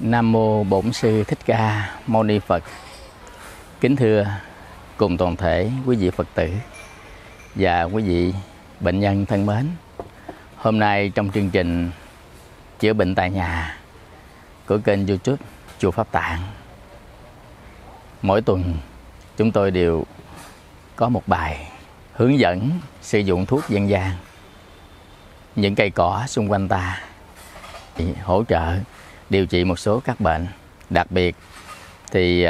Nam Mô Bổn Sư Thích Ca Mâu Ni Phật. Kính thưa cùng toàn thể quý vị Phật tử và quý vị bệnh nhân thân mến, hôm nay trong chương trình chữa bệnh tại nhà của kênh YouTube Chùa Pháp Tạng, mỗi tuần chúng tôi đều có một bài hướng dẫn sử dụng thuốc dân gian, những cây cỏ xung quanh ta hỗ trợ điều trị một số các bệnh. Đặc biệt thì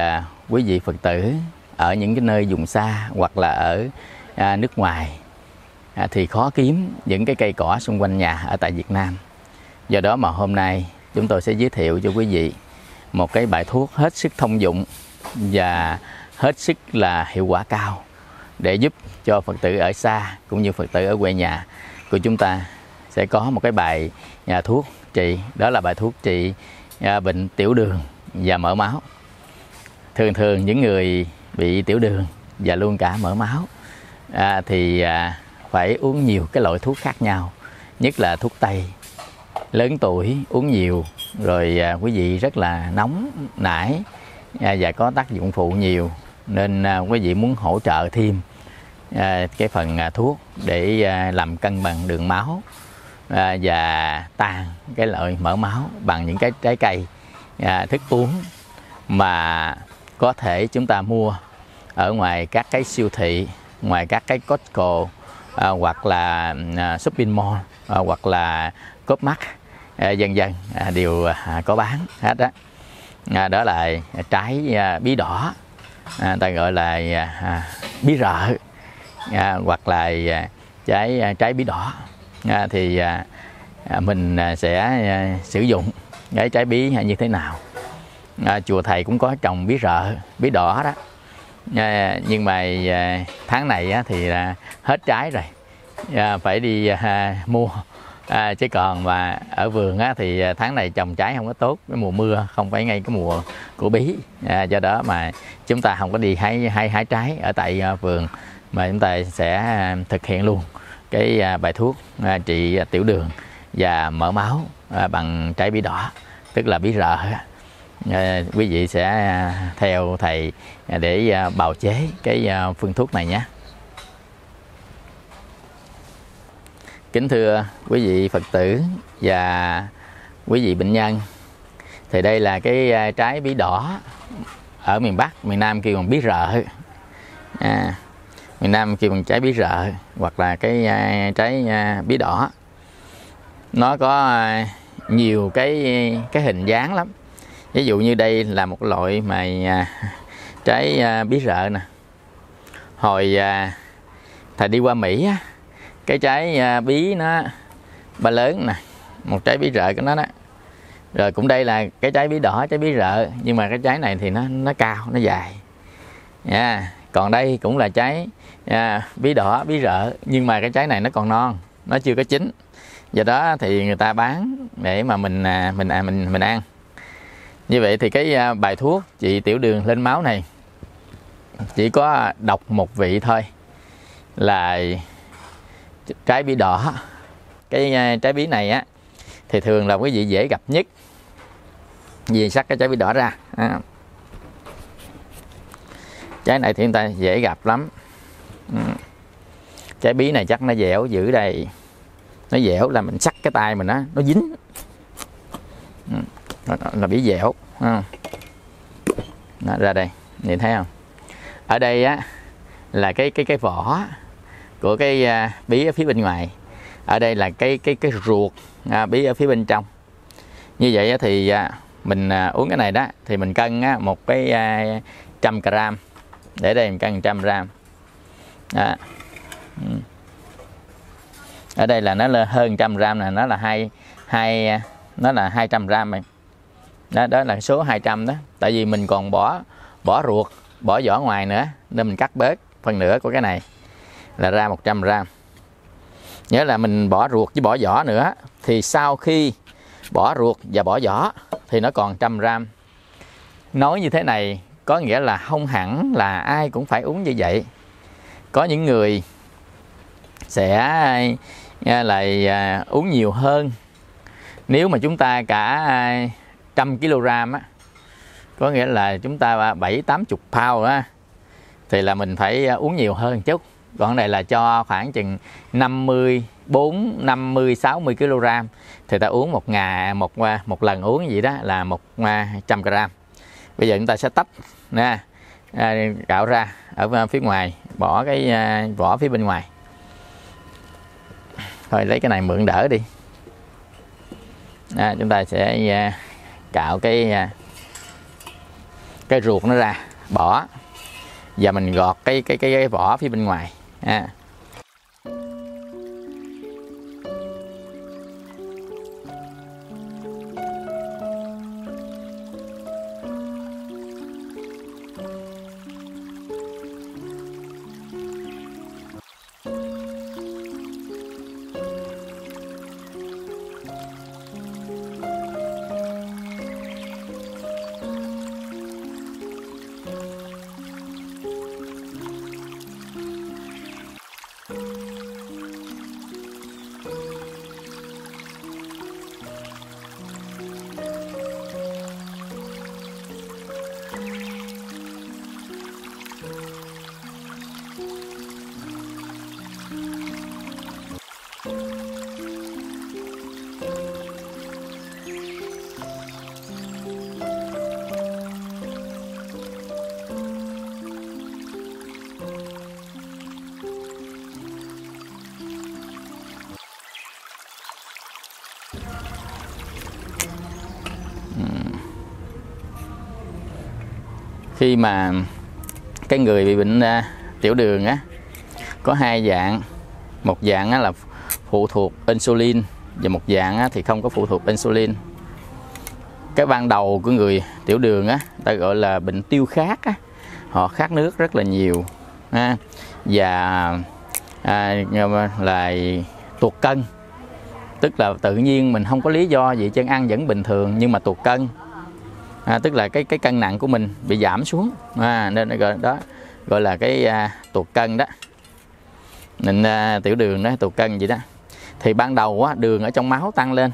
quý vị Phật tử ở những cái nơi vùng xa hoặc là ở nước ngoài thì khó kiếm những cái cây cỏ xung quanh nhà ở tại Việt Nam. Do đó mà hôm nay chúng tôi sẽ giới thiệu cho quý vị một cái bài thuốc hết sức thông dụng và hết sức là hiệu quả cao để giúp cho Phật tử ở xa cũng như Phật tử ở quê nhà của chúng ta sẽ có một cái bài thuốc trị, đó là bài thuốc trị bệnh tiểu đường và mỡ máu. Thường thường những người bị tiểu đường và luôn cả mỡ máu phải uống nhiều cái loại thuốc khác nhau, nhất là thuốc tây. Lớn tuổi uống nhiều rồi quý vị rất là nóng nảy và có tác dụng phụ nhiều, nên quý vị muốn hỗ trợ thêm cái phần thuốc để làm cân bằng đường máu và tan cái loại mỡ máu bằng những cái trái cây, thức uống mà có thể chúng ta mua ở ngoài các cái siêu thị, ngoài các cái Costco hoặc là shopping mall hoặc là cốp mắc vân vân đều có bán hết đó. Đó là trái bí đỏ, ta gọi là bí rợ hoặc là trái bí đỏ. Mình sẽ sử dụng cái trái bí như thế nào. Chùa thầy cũng có trồng bí rợ, bí đỏ đó, nhưng mà tháng này thì hết trái rồi, phải đi mua. Chứ còn mà ở vườn thì tháng này trồng trái không có tốt, cái mùa mưa không phải ngay cái mùa của bí, do đó mà chúng ta không có đi hái trái ở tại vườn, mà chúng ta sẽ thực hiện luôn cái bài thuốc trị tiểu đường và mỡ máu bằng trái bí đỏ, tức là bí rợ. Quý vị sẽ theo thầy để bào chế cái phương thuốc này nhé. Kính thưa quý vị Phật tử và quý vị bệnh nhân, thì đây là cái trái bí đỏ, ở miền Bắc, miền Nam kêu bằng bí rợ. Miền Nam kêu bằng trái bí rợ hoặc là cái trái bí đỏ. Nó có nhiều cái hình dáng lắm. Ví dụ như đây là một loại mà trái bí rợ nè. Hồi thầy đi qua Mỹ, cái trái bí nó ba lớn nè, một trái bí rợ của nó đó. Rồi cũng đây là cái trái bí đỏ, trái bí rợ, nhưng mà cái trái này thì nó cao, nó dài. Còn đây cũng là trái bí đỏ, bí rợ, nhưng mà cái trái này nó còn non, nó chưa có chín. Do đó thì người ta bán để mà mình ăn. Như vậy thì cái bài thuốc trị tiểu đường lên máu này chỉ có đọc một vị thôi, là trái bí đỏ. Cái trái bí này thì thường là quý vị dễ gặp nhất, vì sắc cái trái bí đỏ ra. Trái này thì người ta dễ gặp lắm. Trái bí này chắc nó dẻo dữ đây. Nó dẻo là mình sắc cái tay mình á, nó dính. Là bí dẻo. Nó ra đây, nhìn thấy không? Ở đây là cái vỏ của cái bí ở phía bên ngoài. Ở đây là cái ruột bí ở phía bên trong. Như vậy thì mình uống cái này đó thì mình cân một cái 100g, để đây mình cân 100g. Ở đây là nó hơn 100 gram này, nó là 200 gram này. Đó là số 200 đó. Tại vì mình còn bỏ ruột, bỏ vỏ ngoài nữa, nên mình cắt bớt phần nửa của cái này là ra 100 gram. Nhớ là mình bỏ ruột với bỏ vỏ nữa, thì sau khi bỏ ruột và bỏ vỏ thì nó còn 100 gram. Nói như thế này có nghĩa là không hẳn là ai cũng phải uống như vậy. Có những người sẽ lại uống nhiều hơn. Nếu mà chúng ta cả 100 kg á, có nghĩa là chúng ta 70-80 pound á, thì là mình phải uống nhiều hơn chút. Còn này là cho khoảng chừng 50-60 kg thì ta uống một ngày một lần uống vậy đó là 100 gram. Bây giờ chúng ta sẽ tách nè, gạo ra ở phía ngoài, bỏ cái vỏ phía bên ngoài. Thôi lấy cái này mượn đỡ đi. Chúng ta sẽ cạo cái ruột nó ra, bỏ, và mình gọt cái vỏ phía bên ngoài. Khi mà cái người bị bệnh tiểu đường á, có hai dạng. Một dạng á, là phụ thuộc insulin, và một dạng á, thì không có phụ thuộc insulin. Cái ban đầu của người tiểu đường á, ta gọi là bệnh tiêu khát á. Họ khát nước rất là nhiều ha, và là tuột cân. Tức là tự nhiên mình không có lý do gì chân ăn vẫn bình thường, nhưng mà tuột cân. Tức là cái cân nặng của mình bị giảm xuống, nên đó gọi là cái tuột cân đó. Nên tiểu đường đó, tuột cân vậy đó. Thì ban đầu á, đường ở trong máu tăng lên.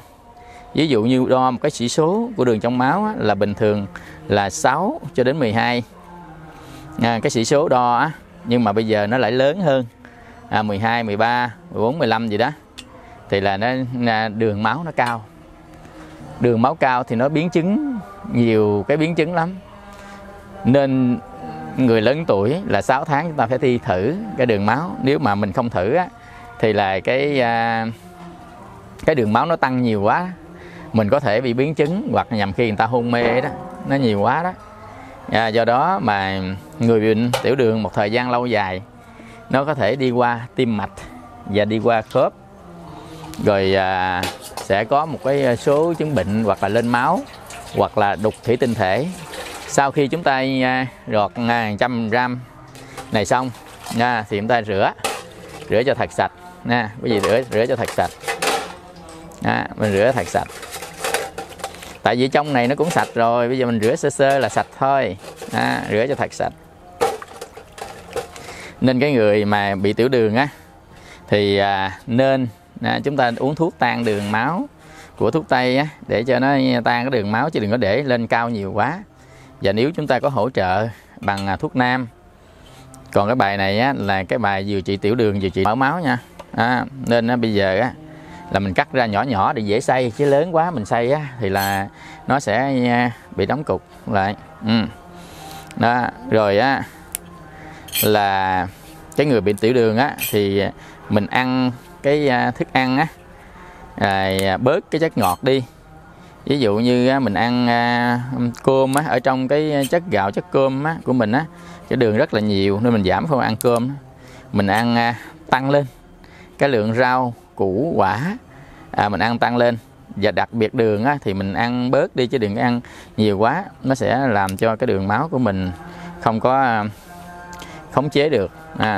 Ví dụ như đo một cái chỉ số của đường trong máu á, là bình thường là 6 cho đến 12. Cái chỉ số đo á, nhưng mà bây giờ nó lại lớn hơn, 12, 13, 14, 15 gì đó. Thì là nó đường máu nó cao. Đường máu cao thì nó biến chứng, nhiều cái biến chứng lắm. Nên người lớn tuổi là 6 tháng chúng ta phải thi thử cái đường máu. Nếu mà mình không thử á, thì là cái đường máu nó tăng nhiều quá, mình có thể bị biến chứng, hoặc nhằm khi người ta hôn mê đó, nó nhiều quá đó. Do đó mà người bệnh tiểu đường một thời gian lâu dài, nó có thể đi qua tim mạch và đi qua khớp. Rồi sẽ có một cái số chứng bệnh, hoặc là lên máu, hoặc là đục thủy tinh thể. Sau khi chúng ta gọt 100 gram này xong thì chúng ta rửa cho thật sạch nha. Cái gì rửa cho thật sạch, mình rửa thật sạch. Tại vì trong này nó cũng sạch rồi, bây giờ mình rửa sơ sơ là sạch thôi. Rửa cho thật sạch. Nên cái người mà bị tiểu đường á, thì nên chúng ta uống thuốc tan đường máu của thuốc tây á, để cho nó tan cái đường máu, chứ đừng có để lên cao nhiều quá. Và nếu chúng ta có hỗ trợ bằng thuốc nam. Còn cái bài này á, là cái bài vừa trị tiểu đường vừa trị mỡ máu nha. Nên bây giờ á, là mình cắt ra nhỏ nhỏ để dễ xay, chứ lớn quá mình xay á, thì là nó sẽ bị đóng cục lại. Đó. Rồi á, là cái người bị tiểu đường á, thì mình ăn cái thức ăn á, bớt cái chất ngọt đi. Ví dụ như mình ăn cơm á, ở trong cái chất gạo, chất cơm á, của mình á, cái đường rất là nhiều, nên mình giảm không ăn cơm. Mình ăn tăng lên cái lượng rau, củ quả mình ăn tăng lên. Và đặc biệt đường á, thì mình ăn bớt đi chứ đừng ăn nhiều quá, nó sẽ làm cho cái đường máu của mình không có khống chế được,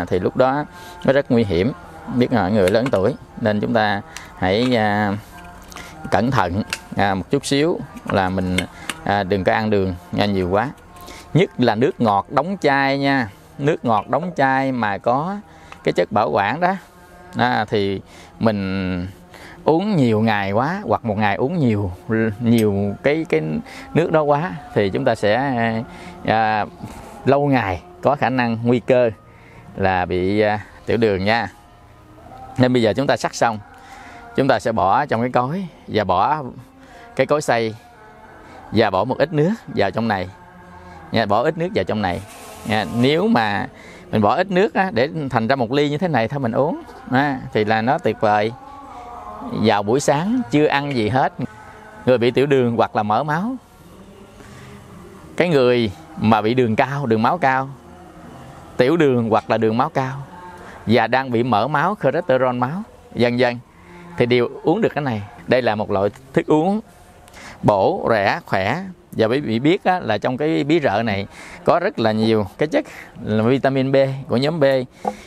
thì lúc đó nó rất nguy hiểm, biết ngờ người lớn tuổi. Nên chúng ta hãy cẩn thận một chút xíu là mình đừng có ăn đường nhiều quá. Nhất là nước ngọt đóng chai nha, nước ngọt đóng chai mà có cái chất bảo quản đó thì mình uống nhiều ngày quá, hoặc một ngày uống nhiều cái nước đó quá thì chúng ta sẽ lâu ngày có khả năng nguy cơ là bị tiểu đường nha. Nên bây giờ chúng ta sắc xong, chúng ta sẽ bỏ trong cái cối và bỏ cái cối xay và bỏ một ít nước vào trong này nha, bỏ ít nước vào trong này nha. Nếu mà mình bỏ ít nước á, để thành ra một ly như thế này thôi mình uống thì là nó tuyệt vời. Vào buổi sáng chưa ăn gì hết, người bị tiểu đường hoặc là mỡ máu, cái người mà bị đường cao, đường máu cao, tiểu đường hoặc là đường máu cao và đang bị mỡ máu, cholesterol máu dần dần thì đều uống được cái này. Đây là một loại thức uống bổ, rẻ, khỏe. Và quý vị biết á, là trong cái bí rợ này có rất là nhiều cái chất là vitamin B của nhóm B,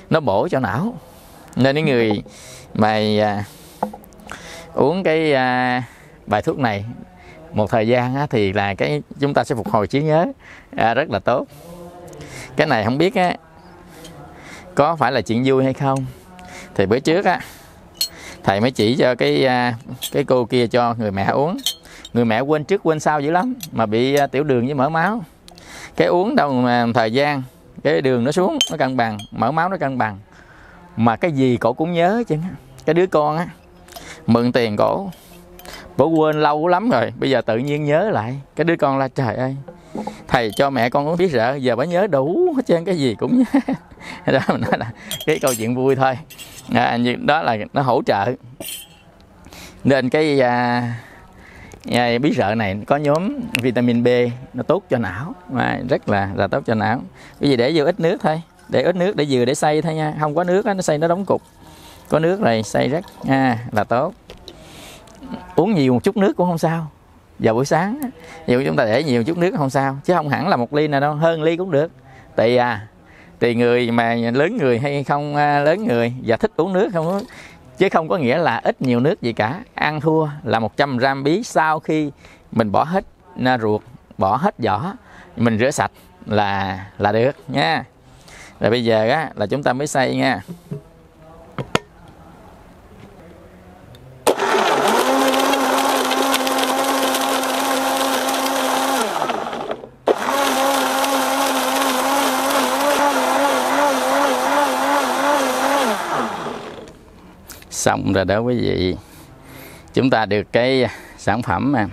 nó bổ cho não. Nên những người mà uống cái bài thuốc này một thời gian á, thì là cái chúng ta sẽ phục hồi trí nhớ rất là tốt. Cái này không biết á, có phải là chuyện vui hay không, thì bữa trước á thầy mới chỉ cho cái cô kia cho người mẹ uống. Người mẹ quên trước quên sau dữ lắm, mà bị tiểu đường với mỡ máu, cái uống đâu mà thời gian cái đường nó xuống, nó cân bằng, mỡ máu nó cân bằng, mà cái gì cổ cũng nhớ chứ. Cái đứa con á mượn tiền cổ quên lâu lắm rồi, bây giờ tự nhiên nhớ lại. Cái đứa con là trời ơi, thầy cho mẹ con uống biết sợ, giờ bà nhớ đủ hết trơn, cái gì cũng nhớ. Đó, mình nói là cái câu chuyện vui thôi, đó là nó hỗ trợ. Nên cái bí rợ này có nhóm vitamin B, nó tốt cho não, rất là tốt cho não. Bây giờ để vô ít nước thôi, để ít nước để vừa để xay thôi nha, không có nước đó, nó xay nó đóng cục. Có nước này xay rất là tốt. Uống nhiều một chút nước cũng không sao. Vào buổi sáng nhiều chúng ta để nhiều chút nước không sao, chứ không hẳn là một ly nào đâu, hơn ly cũng được. Tùy tùy người mà lớn người hay không lớn người và thích uống nước không uống. Chứ không có nghĩa là ít nhiều nước gì cả. Ăn thua là 100 gram bí sau khi mình bỏ hết ruột, bỏ hết vỏ, mình rửa sạch là được nha. Rồi bây giờ á là chúng ta mới xay nha. Xong rồi đó quý vị, chúng ta được cái sản phẩm mà.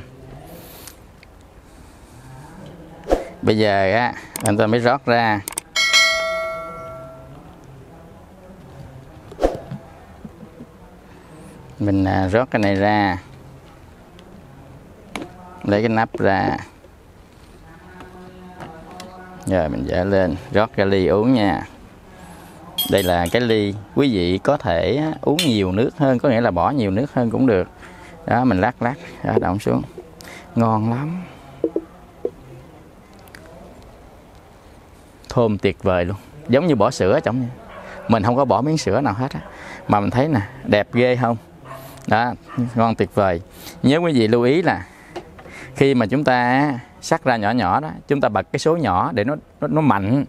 Bây giờ á, anh ta mới rót ra. Mình rót cái này ra, lấy cái nắp ra, rồi mình dỡ lên, rót ra ly uống nha. Đây là cái ly, quý vị có thể uống nhiều nước hơn, có nghĩa là bỏ nhiều nước hơn cũng được. Đó, mình lắc đọng xuống. Ngon lắm. Thơm tuyệt vời luôn. Giống như bỏ sữa trong. Mình không có bỏ miếng sữa nào hết á, mà mình thấy nè, đẹp ghê không? Đó, ngon tuyệt vời. Nhớ quý vị lưu ý là khi mà chúng ta sắc ra nhỏ nhỏ đó, chúng ta bật cái số nhỏ để nó mạnh,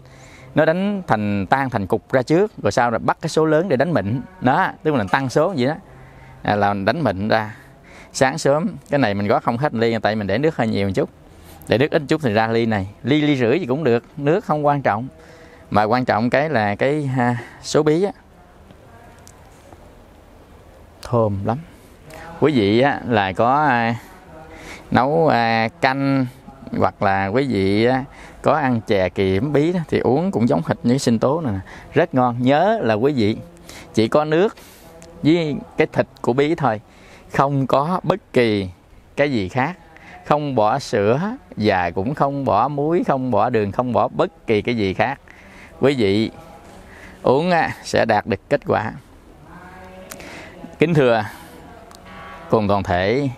nó đánh tan thành cục ra trước, rồi sau rồi bắt cái số lớn để đánh mịn đó, tức là tăng số gì đó là đánh mịn ra. Sáng sớm cái này mình gói không hết ly, tại mình để nước hơi nhiều một chút, để nước ít chút thì ra ly này, ly rưỡi gì cũng được, nước không quan trọng, mà quan trọng cái là cái số bí á, thơm lắm. Quý vị á, là có nấu canh, hoặc là quý vị có ăn chè kiểng bí đó, thì uống cũng giống hệt như sinh tố này, rất ngon. Nhớ là quý vị chỉ có nước với cái thịt của bí thôi, không có bất kỳ cái gì khác, không bỏ sữa và cũng không bỏ muối, không bỏ đường, không bỏ bất kỳ cái gì khác. Quý vị uống sẽ đạt được kết quả. Kính thưa cùng toàn thể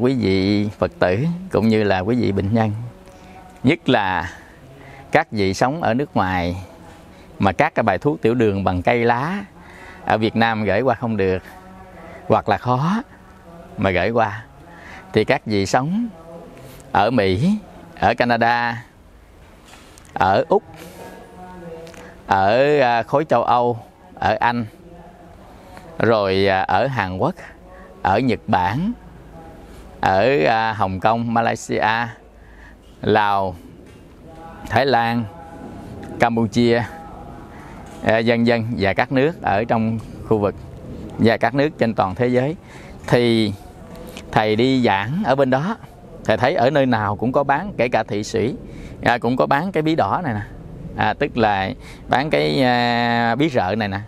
quý vị Phật tử cũng như là quý vị bệnh nhân, nhất là các vị sống ở nước ngoài mà các cái bài thuốc tiểu đường bằng cây lá ở Việt Nam gửi qua không được hoặc là khó mà gửi qua, thì các vị sống ở Mỹ, ở Canada, ở Úc, ở khối châu Âu, ở Anh, rồi ở Hàn Quốc, ở Nhật Bản, ở Hồng Kông, Malaysia, Lào, Thái Lan, Campuchia, vân vân, và các nước ở trong khu vực và các nước trên toàn thế giới. Thì thầy đi giảng ở bên đó, thầy thấy ở nơi nào cũng có bán, kể cả Thụy Sĩ cũng có bán cái bí đỏ này nè, tức là bán cái bí rợ này nè.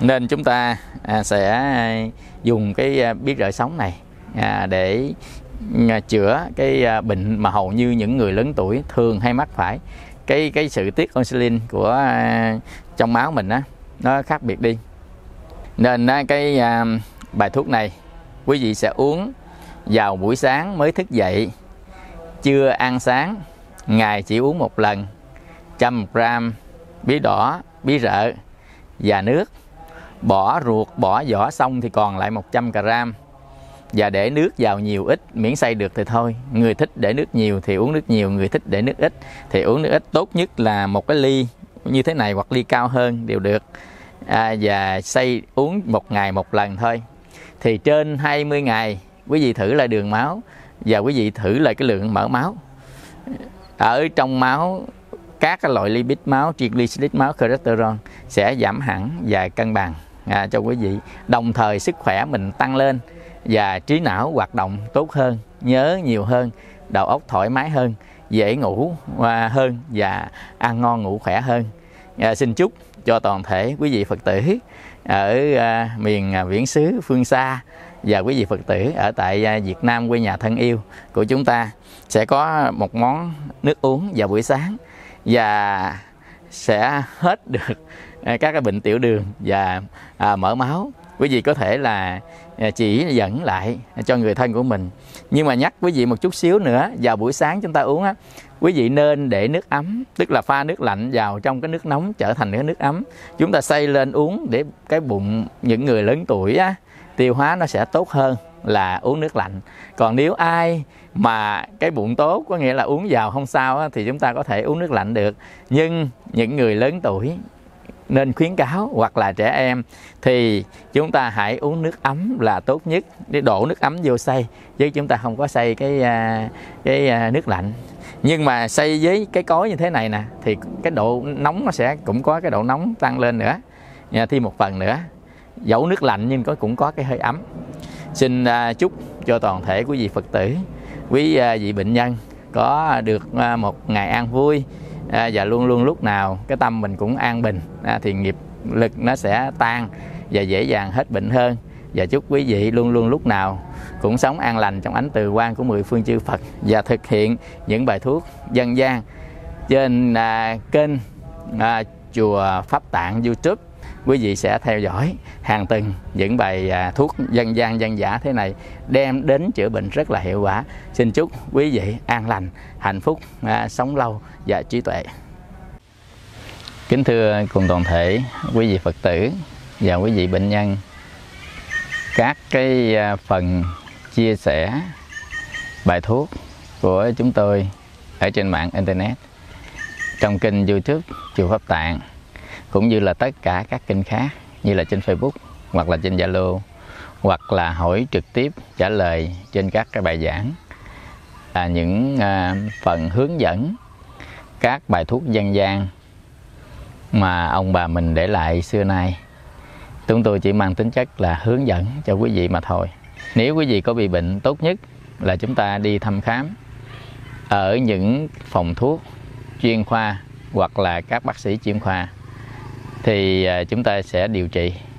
Nên chúng ta sẽ dùng cái bí rợ sống này để chữa cái bệnh mà hầu như những người lớn tuổi thường hay mắc phải, cái sự tiết insulin của trong máu mình á, nó khác biệt đi. Nên cái bài thuốc này quý vị sẽ uống vào buổi sáng mới thức dậy, chưa ăn sáng, ngày chỉ uống một lần, 100 g bí đỏ, bí rợ và nước. Bỏ ruột, bỏ vỏ xong thì còn lại 100 g. Và để nước vào nhiều ít, miễn xay được thì thôi. Người thích để nước nhiều thì uống nước nhiều, người thích để nước ít thì uống nước ít. Tốt nhất là một cái ly như thế này hoặc ly cao hơn đều được. Và xay uống một ngày một lần thôi. Thì trên 20 ngày quý vị thử lại đường máu và quý vị thử lại cái lượng mỡ máu ở trong máu. Các loại lipid máu, triglycerid máu, cholesterol sẽ giảm hẳn và cân bằng cho quý vị. Đồng thời sức khỏe mình tăng lên và trí não hoạt động tốt hơn, nhớ nhiều hơn, đầu óc thoải mái hơn, dễ ngủ hơn và ăn ngon ngủ khỏe hơn. Xin chúc cho toàn thể quý vị Phật tử ở miền viễn xứ phương xa và quý vị Phật tử ở tại Việt Nam, quê nhà thân yêu của chúng ta, sẽ có một món nước uống vào buổi sáng và sẽ hết được các cái bệnh tiểu đường và mỡ máu. Quý vị có thể là chỉ dẫn lại cho người thân của mình. Nhưng mà nhắc quý vị một chút xíu nữa, vào buổi sáng chúng ta uống á, quý vị nên để nước ấm, tức là pha nước lạnh vào trong cái nước nóng trở thành cái nước ấm. Chúng ta xay lên uống để cái bụng những người lớn tuổi á, tiêu hóa nó sẽ tốt hơn là uống nước lạnh. Còn nếu ai mà cái bụng tốt, có nghĩa là uống vào không sao á, thì chúng ta có thể uống nước lạnh được. Nhưng những người lớn tuổi nên khuyến cáo, hoặc là trẻ em, thì chúng ta hãy uống nước ấm là tốt nhất, để đổ nước ấm vô xay, chứ chúng ta không có xay cái nước lạnh. Nhưng mà xay với cái cối như thế này nè thì cái độ nóng nó sẽ cũng có cái độ nóng tăng lên nữa, thêm một phần nữa. Dẫu nước lạnh nhưng cũng có cái hơi ấm. Xin chúc cho toàn thể quý vị Phật tử, quý vị bệnh nhân có được một ngày an vui và luôn luôn lúc nào cái tâm mình cũng an bình, thì nghiệp lực nó sẽ tan và dễ dàng hết bệnh hơn. Và chúc quý vị luôn luôn lúc nào cũng sống an lành trong ánh từ quang của mười phương chư Phật và thực hiện những bài thuốc dân gian trên kênh Chùa Pháp Tạng YouTube. Quý vị sẽ theo dõi hàng tuần những bài thuốc dân gian dân giả thế này, đem đến chữa bệnh rất là hiệu quả. Xin chúc quý vị an lành, hạnh phúc, sống lâu và trí tuệ. Kính thưa cùng toàn thể quý vị Phật tử và quý vị bệnh nhân, các cái phần chia sẻ bài thuốc của chúng tôi ở trên mạng Internet, trong kênh YouTube Chùa Pháp Tạng, cũng như là tất cả các kênh khác như là trên Facebook hoặc là trên Zalo, hoặc là hỏi trực tiếp trả lời trên các cái bài giảng, những phần hướng dẫn các bài thuốc dân gian mà ông bà mình để lại xưa nay. Chúng tôi chỉ mang tính chất là hướng dẫn cho quý vị mà thôi. Nếu quý vị có bị bệnh, tốt nhất là chúng ta đi thăm khám ở những phòng thuốc chuyên khoa hoặc là các bác sĩ chuyên khoa, thì chúng ta sẽ điều trị